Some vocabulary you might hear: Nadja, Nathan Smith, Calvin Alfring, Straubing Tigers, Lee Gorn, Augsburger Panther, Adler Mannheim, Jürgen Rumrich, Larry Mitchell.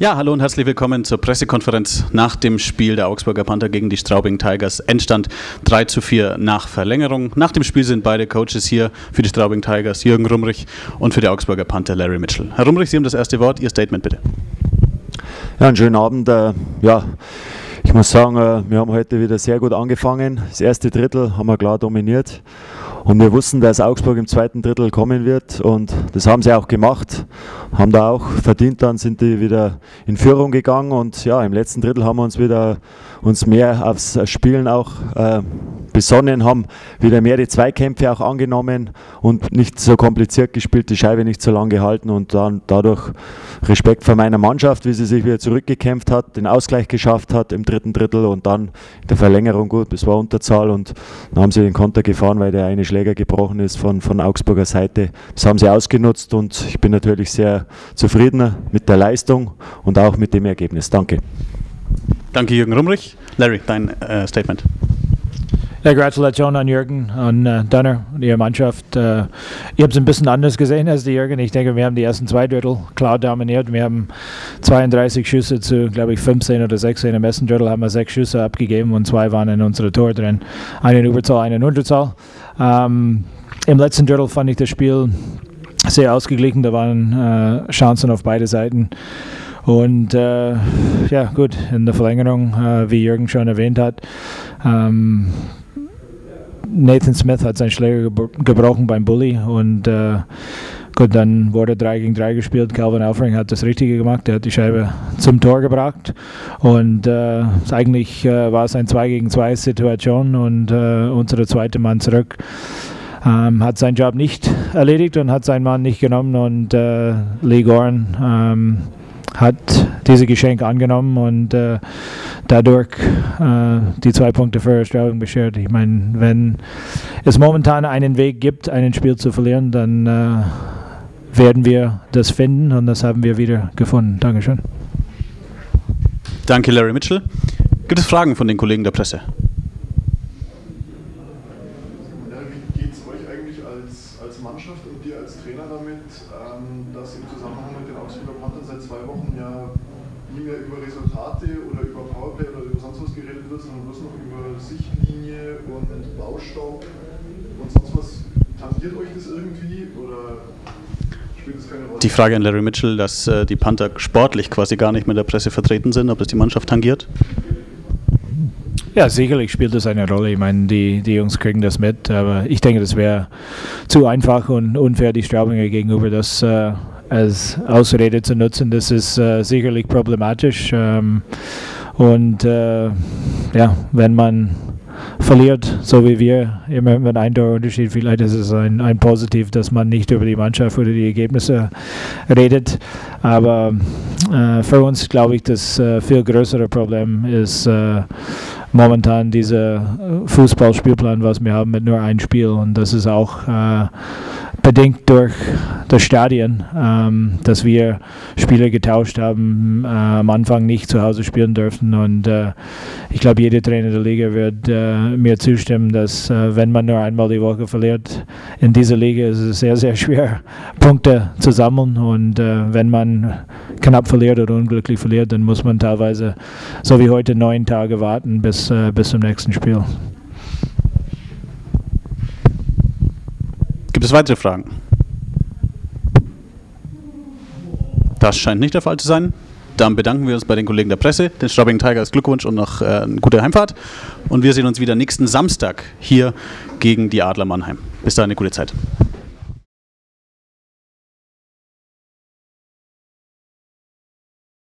Ja, hallo und herzlich willkommen zur Pressekonferenz nach dem Spiel der Augsburger Panther gegen die Straubing Tigers. Endstand 3:4 nach Verlängerung. Nach dem Spiel sind beide Coaches hier, für die Straubing Tigers Jürgen Rumrich und für die Augsburger Panther Larry Mitchell. Herr Rumrich, Sie haben das erste Wort, Ihr Statement bitte. Ja, einen schönen Abend. Ich muss sagen, wir haben heute wieder sehr gut angefangen. Das erste Drittel haben wir klar dominiert. Und wir wussten, dass Augsburg im zweiten Drittel kommen wird und das haben sie auch gemacht, haben da auch verdient, dann sind die wieder in Führung gegangen und ja, im letzten Drittel haben wir uns mehr aufs Spielen auch besonnen, haben wieder mehr die Zweikämpfe auch angenommen und nicht so kompliziert gespielt, die Scheibe nicht so lang gehalten und dann dadurch Respekt vor meiner Mannschaft, wie sie sich wieder zurückgekämpft hat, den Ausgleich geschafft hat im dritten Drittel und dann in der Verlängerung gut, das war Unterzahl und dann haben sie den Konter gefahren, weil der eine Schläger gebrochen ist von Augsburger Seite. Das haben sie ausgenutzt und ich bin natürlich sehr zufrieden mit der Leistung und auch mit dem Ergebnis. Danke. Danke Jürgen Rumrich. Larry, dein Statement. Ja, Gratulation an Jürgen und Dunner und ihre Mannschaft. Ihr habt es ein bisschen anders gesehen als die Jürgen. Ich denke, wir haben die ersten zwei Drittel klar dominiert. Wir haben 32 Schüsse zu, glaube ich, 15 oder 16 im ersten Drittel haben wir 6 Schüsse abgegeben und 2 waren in unserem Tor drin. Eine in Überzahl, eine in Unterzahl. Im letzten Drittel fand ich das Spiel sehr ausgeglichen. Da waren Chancen auf beide Seiten. Und ja, gut, in der Verlängerung, wie Jürgen schon erwähnt hat, Nathan Smith hat seinen Schläger gebrochen beim Bully und gut, dann wurde 3 gegen 3 gespielt. Calvin Alfring hat das Richtige gemacht, der hat die Scheibe zum Tor gebracht und eigentlich war es ein 2 gegen 2 Situation und unser zweiter Mann zurück hat seinen Job nicht erledigt und hat seinen Mann nicht genommen und Lee Gorn hat dieses Geschenk angenommen und dadurch die 2 Punkte für Straubing beschert. Ich meine, wenn es momentan einen Weg gibt, ein Spiel zu verlieren, dann werden wir das finden und das haben wir wieder gefunden. Dankeschön. Danke Larry Mitchell. Gibt es Fragen von den Kollegen der Presse? Wie geht es euch eigentlich als Mannschaft und dir als Trainer damit, dass im Zusammenhang mit den Augsburger Panther seit 2 Wochen ja nie mehr über Resultate oder über Powerplay oder über sonst was geredet wird, sondern bloß noch über Sichtlinie und Baustock und sonst was? Tangiert euch das irgendwie oder spielt das keine Rolle? Die Frage an Larry Mitchell, dass die Panther sportlich quasi gar nicht mit der Presse vertreten sind, ob das die Mannschaft tangiert? Ja, sicherlich spielt das eine Rolle. Ich meine, die Jungs kriegen das mit, aber ich denke, das wäre zu einfach und unfair, die Straubinger gegenüber das als Ausrede zu nutzen. Das ist sicherlich problematisch und ja, wenn man verliert, so wie wir, immer mit einem Torunterschied, vielleicht ist es ein Positiv, dass man nicht über die Mannschaft oder die Ergebnisse redet, aber für uns glaube ich, das viel größere Problem ist momentan dieser Fußballspielplan, was wir haben mit nur einem Spiel und das ist auch bedingt durch das Stadion, dass wir Spiele getauscht haben, am Anfang nicht zu Hause spielen dürfen und ich glaube, jeder Trainer der Liga wird mir zustimmen, dass wenn man nur einmal die Woche verliert, in dieser Liga ist es sehr, sehr schwer, Punkte zu sammeln und wenn man knapp verliert oder unglücklich verliert, dann muss man teilweise, so wie heute, 9 Tage warten bis zum nächsten Spiel. Gibt es weitere Fragen? Das scheint nicht der Fall zu sein. Dann bedanken wir uns bei den Kollegen der Presse, den Straubing Tigers Glückwunsch und noch eine gute Heimfahrt. Und wir sehen uns wieder nächsten Samstag hier gegen die Adler Mannheim. Bis dahin eine gute Zeit.